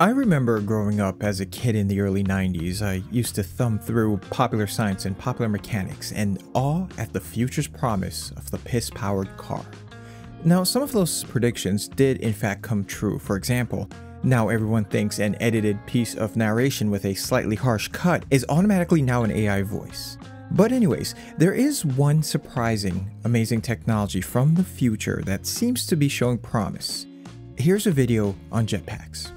I remember growing up as a kid in the early 90s, I used to thumb through Popular Science and Popular Mechanics in awe at the future's promise of the piss-powered car. Now, some of those predictions did in fact come true. For example, now everyone thinks an edited piece of narration with a slightly harsh cut is automatically now an AI voice. But anyways, there is one surprising, amazing technology from the future that seems to be showing promise. Here's a video on jetpacks.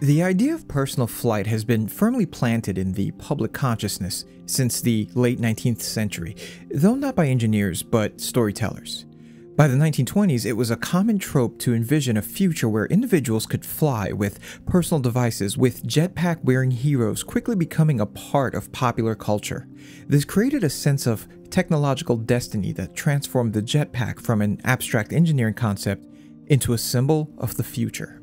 The idea of personal flight has been firmly planted in the public consciousness since the late 19th century, though not by engineers, but storytellers. By the 1920s, it was a common trope to envision a future where individuals could fly with personal devices, with jetpack-wearing heroes quickly becoming a part of popular culture. This created a sense of technological destiny that transformed the jetpack from an abstract engineering concept into a symbol of the future.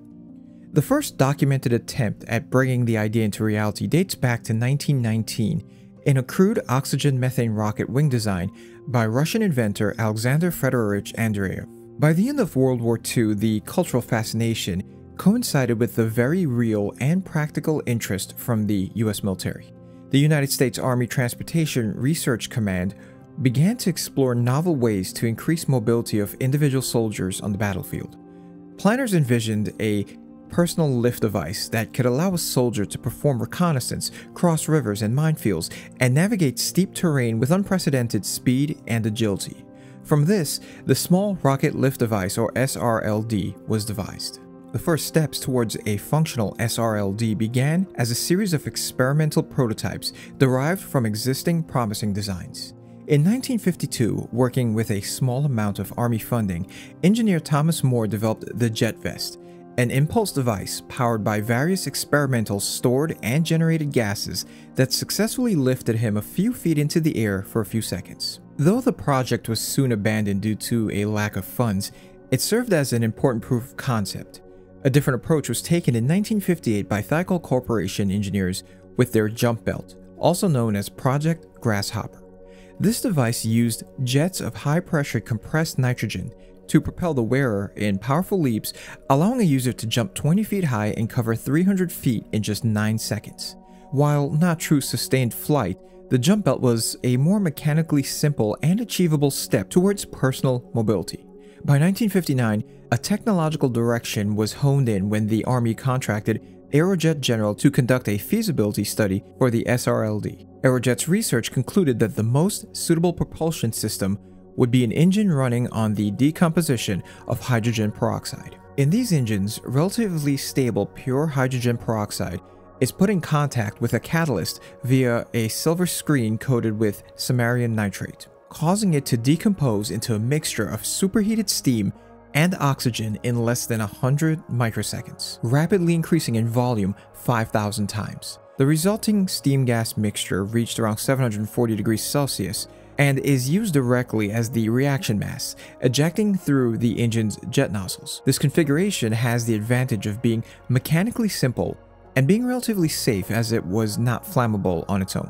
The first documented attempt at bringing the idea into reality dates back to 1919 in a crude oxygen-methane rocket wing design by Russian inventor Alexander Fedorovich Andryeev. By the end of World War II, the cultural fascination coincided with the very real and practical interest from the US military. The United States Army Transportation Research Command began to explore novel ways to increase mobility of individual soldiers on the battlefield. Planners envisioned a personal lift device that could allow a soldier to perform reconnaissance, cross rivers and minefields, and navigate steep terrain with unprecedented speed and agility. From this, the Small Rocket Lift Device, or SRLD, was devised. The first steps towards a functional SRLD began as a series of experimental prototypes derived from existing promising designs. In 1952, working with a small amount of Army funding, engineer Thomas Moore developed the Jet Vest, an impulse device powered by various experimental stored and generated gases that successfully lifted him a few feet into the air for a few seconds. Though the project was soon abandoned due to a lack of funds, it served as an important proof of concept. A different approach was taken in 1958 by Thiokol Corporation engineers with their Jump Belt, also known as Project Grasshopper. This device used jets of high-pressure compressed nitrogen to propel the wearer in powerful leaps, allowing a user to jump 20 feet high and cover 300 feet in just 9 seconds. While not true sustained flight, the jump belt was a more mechanically simple and achievable step towards personal mobility. By 1959, a technological direction was honed in when the Army contracted Aerojet General to conduct a feasibility study for the SRLD. Aerojet's research concluded that the most suitable propulsion system would be an engine running on the decomposition of hydrogen peroxide. In these engines, relatively stable pure hydrogen peroxide is put in contact with a catalyst via a silver screen coated with samarium nitrate, causing it to decompose into a mixture of superheated steam and oxygen in less than 100 microseconds, rapidly increasing in volume 5,000 times. The resulting steam gas mixture reached around 740 degrees Celsius and is used directly as the reaction mass, ejecting through the engine's jet nozzles. This configuration has the advantage of being mechanically simple and being relatively safe, as it was not flammable on its own.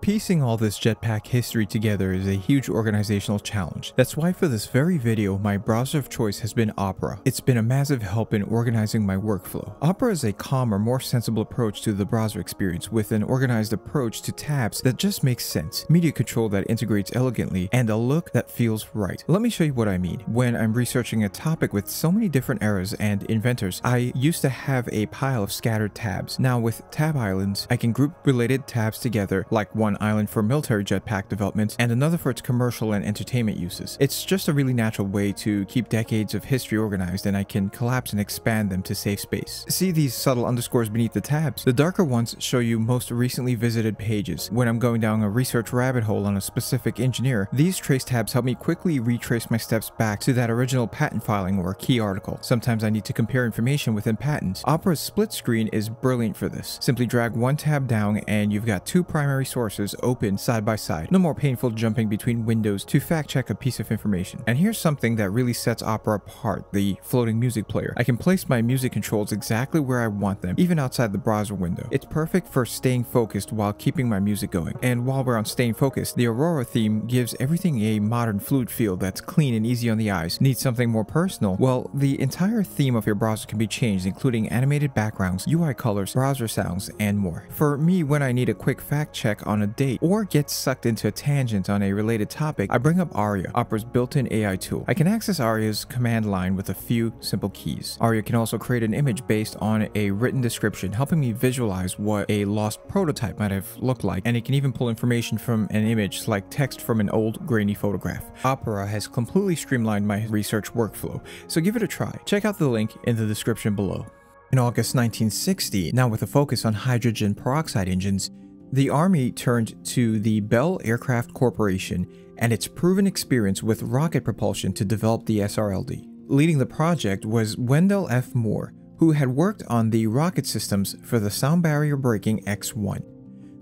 Piecing all this jetpack history together is a huge organizational challenge. That's why for this very video, my browser of choice has been Opera. It's been a massive help in organizing my workflow. Opera is a calmer, more sensible approach to the browser experience, with an organized approach to tabs that just makes sense, media control that integrates elegantly, and a look that feels right. Let me show you what I mean. When I'm researching a topic with so many different eras and inventors, I used to have a pile of scattered tabs. Now with tab islands, I can group related tabs together, like one island for military jetpack development and another for its commercial and entertainment uses. It's just a really natural way to keep decades of history organized, and I can collapse and expand them to save space. See these subtle underscores beneath the tabs? The darker ones show you most recently visited pages. When I'm going down a research rabbit hole on a specific engineer, these trace tabs help me quickly retrace my steps back to that original patent filing or key article. Sometimes I need to compare information within patents. Opera's split screen is brilliant for this. Simply drag one tab down and you've got two primary sources boxes open side by side. No more painful jumping between windows to fact check a piece of information. And here's something that really sets Opera apart, the floating music player. I can place my music controls exactly where I want them, even outside the browser window. It's perfect for staying focused while keeping my music going. And while we're on staying focused, the Aurora theme gives everything a modern fluid feel that's clean and easy on the eyes. Need something more personal? Well, the entire theme of your browser can be changed, including animated backgrounds, UI colors, browser sounds, and more. For me, when I need a quick fact check on a date or get sucked into a tangent on a related topic, I bring up ARIA, Opera's built-in AI tool. I can access ARIA's command line with a few simple keys. ARIA can also create an image based on a written description, helping me visualize what a lost prototype might have looked like, and it can even pull information from an image like text from an old grainy photograph. Opera has completely streamlined my research workflow, so give it a try. Check out the link in the description below. In August 1960, now with a focus on hydrogen peroxide engines, the Army turned to the Bell Aircraft Corporation and its proven experience with rocket propulsion to develop the SRLD. Leading the project was Wendell F. Moore, who had worked on the rocket systems for the sound barrier breaking X-1.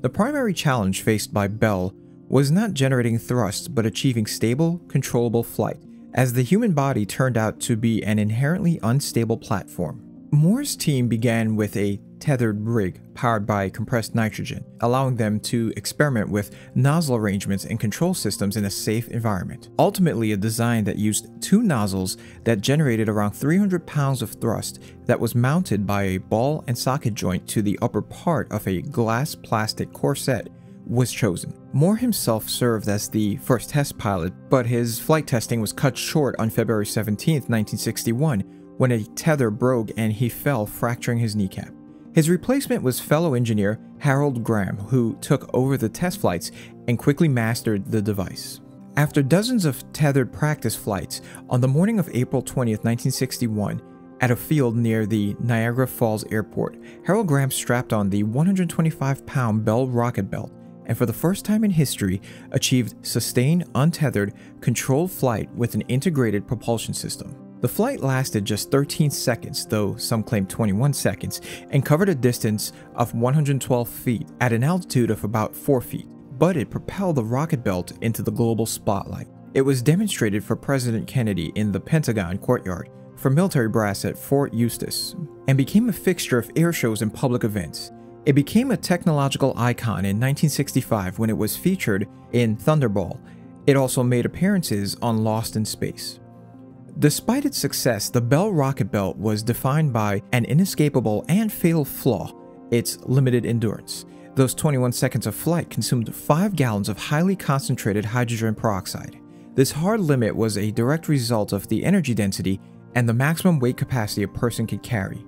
The primary challenge faced by Bell was not generating thrust, but achieving stable, controllable flight, as the human body turned out to be an inherently unstable platform. Moore's team began with a tethered rig powered by compressed nitrogen, allowing them to experiment with nozzle arrangements and control systems in a safe environment. Ultimately, a design that used two nozzles that generated around 300 pounds of thrust that was mounted by a ball and socket joint to the upper part of a glass plastic corset was chosen. Moore himself served as the first test pilot, but his flight testing was cut short on February 17, 1961, when a tether broke and he fell, fracturing his kneecap. His replacement was fellow engineer Harold Graham, who took over the test flights and quickly mastered the device. After dozens of tethered practice flights, on the morning of April 20th, 1961, at a field near the Niagara Falls Airport, Harold Graham strapped on the 125-pound Bell Rocket Belt and for the first time in history achieved sustained, untethered, controlled flight with an integrated propulsion system. The flight lasted just 13 seconds, though some claim 21 seconds, and covered a distance of 112 feet at an altitude of about 4 feet, but it propelled the rocket belt into the global spotlight. It was demonstrated for President Kennedy in the Pentagon courtyard, for military brass at Fort Eustis, and became a fixture of air shows and public events. It became a technological icon in 1965 when it was featured in Thunderball. It also made appearances on Lost in Space. Despite its success, the Bell Rocket Belt was defined by an inescapable and fatal flaw, its limited endurance. Those 21 seconds of flight consumed 5 gallons of highly concentrated hydrogen peroxide. This hard limit was a direct result of the energy density and the maximum weight capacity a person could carry.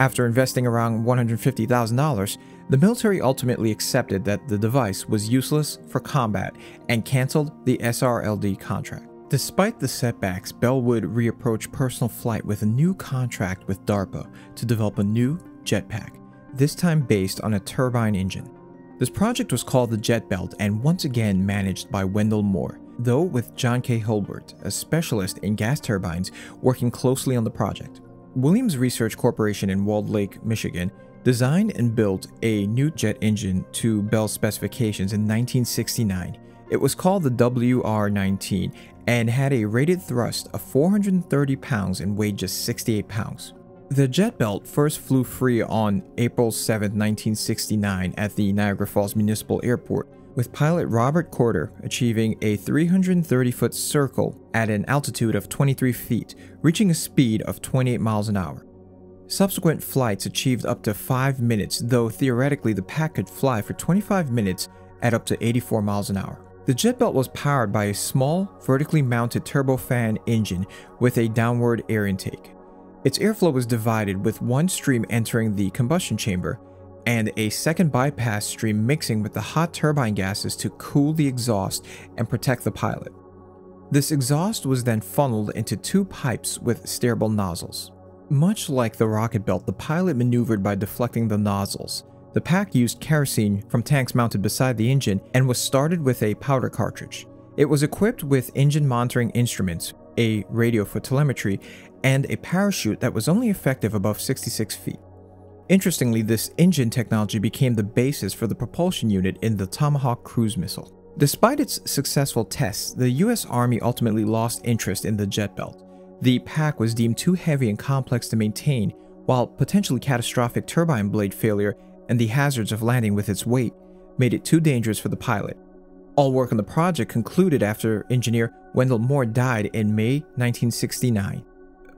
After investing around $150,000, the military ultimately accepted that the device was useless for combat and canceled the SRLD contract. Despite the setbacks, Bell would reapproach personal flight with a new contract with DARPA to develop a new jetpack, this time based on a turbine engine. This project was called the Jet Belt and once again managed by Wendell Moore, though with John K. Hulbert, a specialist in gas turbines, working closely on the project. Williams Research Corporation in Walled Lake, Michigan, designed and built a new jet engine to Bell's specifications in 1969. It was called the WR-19 and had a rated thrust of 430 pounds and weighed just 68 pounds. The Jet Belt first flew free on April 7, 1969 at the Niagara Falls Municipal Airport, with pilot Robert Corder achieving a 330-foot circle at an altitude of 23 feet, reaching a speed of 28 miles an hour. Subsequent flights achieved up to 5 minutes, though theoretically the pack could fly for 25 minutes at up to 84 miles an hour. The Jet Belt was powered by a small, vertically mounted turbofan engine with a downward air intake. Its airflow was divided, with one stream entering the combustion chamber and a second bypass stream mixing with the hot turbine gases to cool the exhaust and protect the pilot. This exhaust was then funneled into 2 pipes with steerable nozzles. Much like the rocket belt, the pilot maneuvered by deflecting the nozzles. The pack used kerosene from tanks mounted beside the engine and was started with a powder cartridge. It was equipped with engine monitoring instruments, a radio for telemetry, and a parachute that was only effective above 66 feet. Interestingly, this engine technology became the basis for the propulsion unit in the Tomahawk cruise missile. Despite its successful tests, the US Army ultimately lost interest in the Jet Belt. The pack was deemed too heavy and complex to maintain, while potentially catastrophic turbine blade failure and the hazards of landing with its weight made it too dangerous for the pilot. All work on the project concluded after engineer Wendell Moore died in May 1969.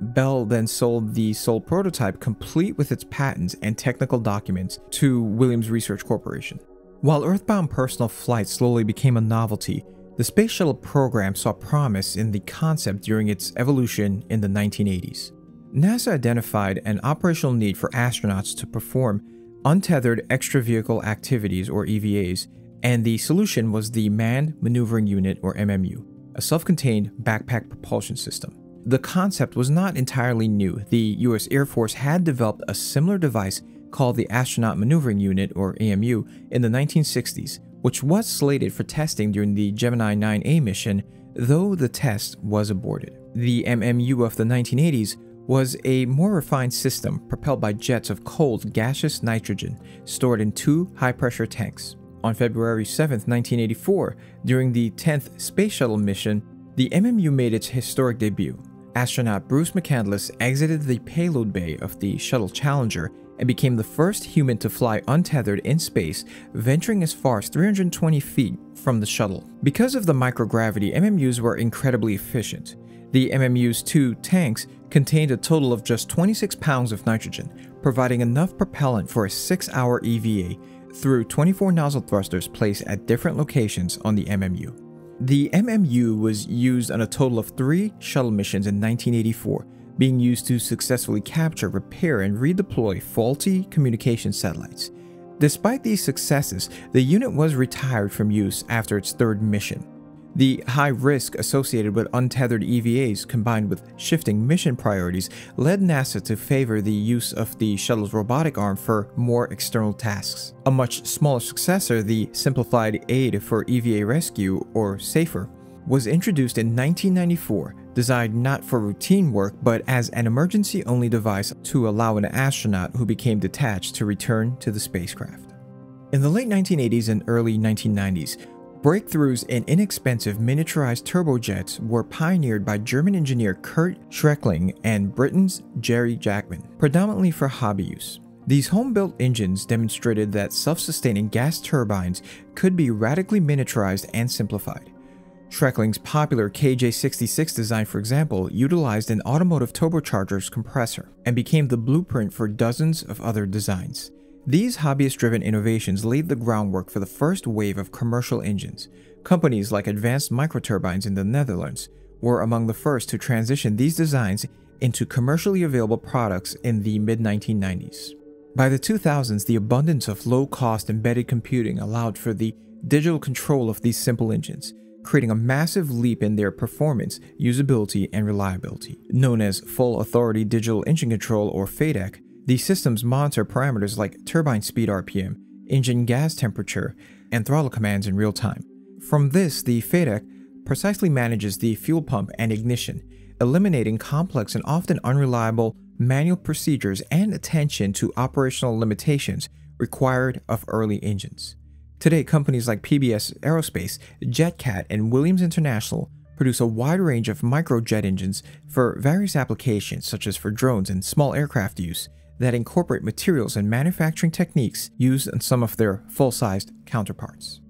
Bell then sold the sole prototype, complete with its patents and technical documents, to Williams Research Corporation. While earthbound personal flight slowly became a novelty, the Space Shuttle program saw promise in the concept during its evolution in the 1980s. NASA identified an operational need for astronauts to perform untethered extravehicle activities, or EVAs, and the solution was the Manned Maneuvering Unit, or MMU, a self-contained backpack propulsion system. The concept was not entirely new. The US Air Force had developed a similar device called the Astronaut Maneuvering Unit, or AMU, in the 1960s, which was slated for testing during the Gemini 9A mission, though the test was aborted. The MMU of the 1980s was a more refined system propelled by jets of cold, gaseous nitrogen stored in two high-pressure tanks. On February 7, 1984, during the 10th Space Shuttle mission, the MMU made its historic debut. Astronaut Bruce McCandless exited the payload bay of the Shuttle Challenger and became the first human to fly untethered in space, venturing as far as 320 feet from the shuttle. Because of the microgravity, MMUs were incredibly efficient. The MMU's two tanks contained a total of just 26 pounds of nitrogen, providing enough propellant for a 6-hour EVA through 24 nozzle thrusters placed at different locations on the MMU. The MMU was used on a total of 3 shuttle missions in 1984, being used to successfully capture, repair, and redeploy faulty communication satellites. Despite these successes, the unit was retired from use after its third mission. The high risk associated with untethered EVAs combined with shifting mission priorities led NASA to favor the use of the shuttle's robotic arm for more external tasks. A much smaller successor, the Simplified Aid for EVA Rescue, or SAFER, was introduced in 1994, designed not for routine work but as an emergency-only device to allow an astronaut who became detached to return to the spacecraft. In the late 1980s and early 1990s, breakthroughs in inexpensive miniaturized turbojets were pioneered by German engineer Kurt Schreckling and Britain's Jerry Jackman, predominantly for hobby use. These home-built engines demonstrated that self-sustaining gas turbines could be radically miniaturized and simplified. Schreckling's popular KJ66 design, for example, utilized an automotive turbocharger's compressor and became the blueprint for dozens of other designs. These hobbyist-driven innovations laid the groundwork for the first wave of commercial engines. Companies like Advanced Microturbines in the Netherlands were among the first to transition these designs into commercially available products in the mid-1990s. By the 2000s, the abundance of low-cost embedded computing allowed for the digital control of these simple engines, creating a massive leap in their performance, usability, and reliability. Known as Full Authority Digital Engine Control, or FADEC, the systems monitor parameters like turbine speed RPM, engine gas temperature, and throttle commands in real time. From this, the FADEC precisely manages the fuel pump and ignition, eliminating complex and often unreliable manual procedures and attention to operational limitations required of early engines. Today, companies like PBS Aerospace, JetCat, and Williams International produce a wide range of microjet engines for various applications, such as for drones and small aircraft use, that incorporate materials and manufacturing techniques used in some of their full-sized counterparts.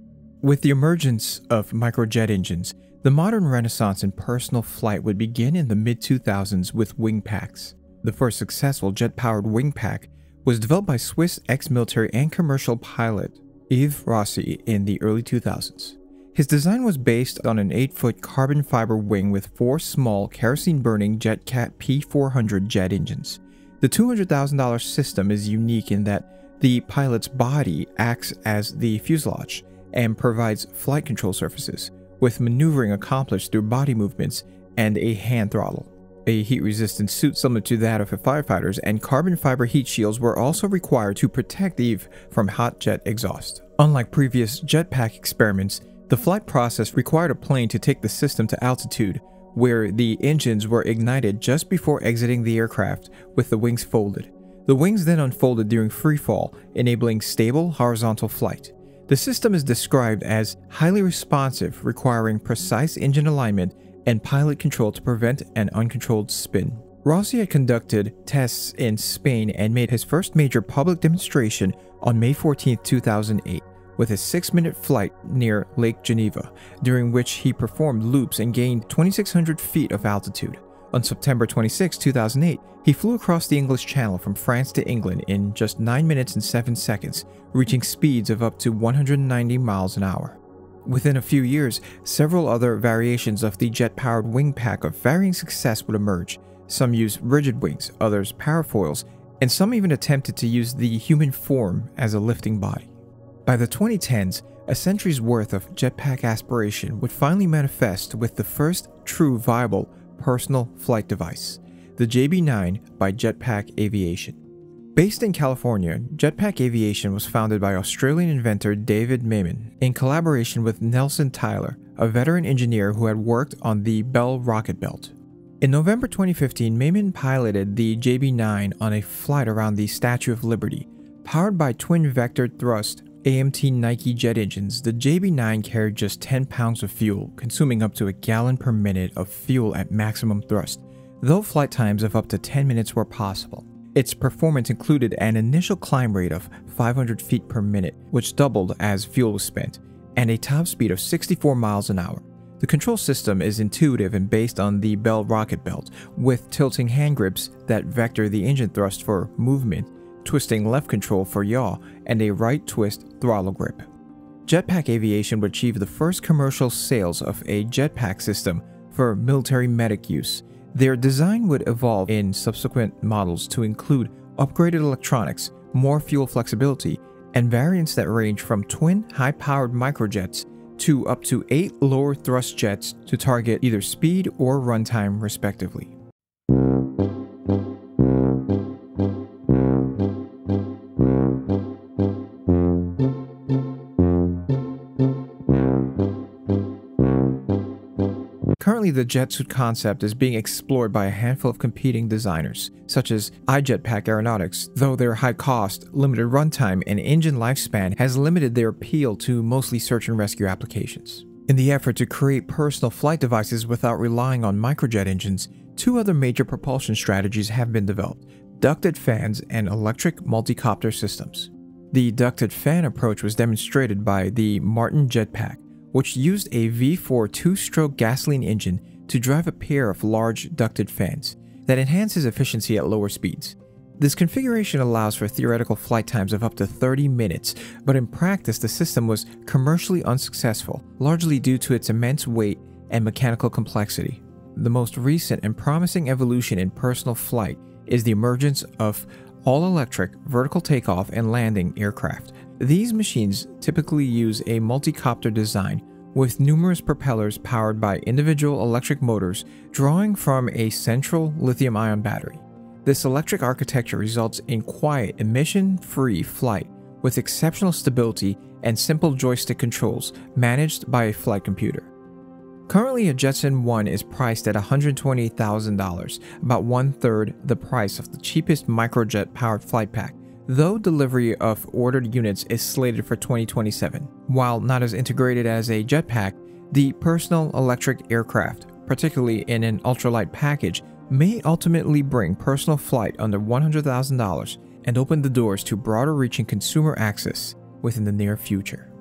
With the emergence of microjet engines, the modern renaissance in personal flight would begin in the mid-2000s with wing packs. The first successful jet-powered wing pack was developed by Swiss ex-military and commercial pilot Yves Rossi in the early 2000s. His design was based on an 8-foot carbon fiber wing with 4 small kerosene-burning JetCat P400 jet engines. The $200,000 system is unique in that the pilot's body acts as the fuselage and provides flight control surfaces, with maneuvering accomplished through body movements and a hand throttle. A heat-resistant suit similar to that of a firefighter's and carbon fiber heat shields were also required to protect Eve from hot jet exhaust. Unlike previous jetpack experiments, the flight process required a plane to take the system to altitude, where the engines were ignited just before exiting the aircraft with the wings folded. The wings then unfolded during freefall, enabling stable horizontal flight. The system is described as highly responsive, requiring precise engine alignment and pilot control to prevent an uncontrolled spin. Rossi had conducted tests in Spain and made his first major public demonstration on May 14, 2008, with a 6-minute flight near Lake Geneva, during which he performed loops and gained 2,600 feet of altitude. On September 26, 2008, he flew across the English Channel from France to England in just 9 minutes and 7 seconds, reaching speeds of up to 190 miles an hour. Within a few years, several other variations of the jet-powered wing pack of varying success would emerge. Some used rigid wings, others parafoils, and some even attempted to use the human form as a lifting body. By the 2010s, a century's worth of jetpack aspiration would finally manifest with the first true viable personal flight device, the JB-9 by Jetpack Aviation. Based in California, Jetpack Aviation was founded by Australian inventor David Mamet in collaboration with Nelson Tyler, a veteran engineer who had worked on the Bell Rocket Belt. In November 2015, Mamet piloted the JB-9 on a flight around the Statue of Liberty. Powered by twin-vector thrust AMT Nike jet engines, the JB-9 carried just 10 pounds of fuel, consuming up to a gallon per minute of fuel at maximum thrust, though flight times of up to 10 minutes were possible. Its performance included an initial climb rate of 500 feet per minute, which doubled as fuel was spent, and a top speed of 64 miles an hour. The control system is intuitive and based on the Bell Rocket Belt, with tilting hand grips that vector the engine thrust for movement, twisting left control for yaw, and a right twist throttle grip. Jetpack Aviation would achieve the first commercial sales of a jetpack system for military medic use. Their design would evolve in subsequent models to include upgraded electronics, more fuel flexibility, and variants that range from twin high-powered microjets to up to 8 lower thrust jets to target either speed or runtime respectively. Currently, the jetsuit concept is being explored by a handful of competing designers, such as iJetpack Aeronautics, though their high cost, limited runtime, and engine lifespan has limited their appeal to mostly search and rescue applications. In the effort to create personal flight devices without relying on microjet engines, two other major propulsion strategies have been developed: ducted fans and electric multicopter systems. The ducted fan approach was demonstrated by the Martin Jetpack, which used a V4 two-stroke gasoline engine to drive a pair of large ducted fans that enhances efficiency at lower speeds. This configuration allows for theoretical flight times of up to 30 minutes, but in practice the system was commercially unsuccessful, largely due to its immense weight and mechanical complexity. The most recent and promising evolution in personal flight is the emergence of all-electric vertical takeoff and landing aircraft. These machines typically use a multicopter design with numerous propellers powered by individual electric motors drawing from a central lithium-ion battery. This electric architecture results in quiet, emission-free flight with exceptional stability and simple joystick controls managed by a flight computer. Currently, a Jetson 1 is priced at $128,000, about one-third the price of the cheapest microjet-powered flight pack, though delivery of ordered units is slated for 2027. While not as integrated as a jetpack, the personal electric aircraft, particularly in an ultralight package, may ultimately bring personal flight under $100,000 and open the doors to broader-reaching consumer access within the near future.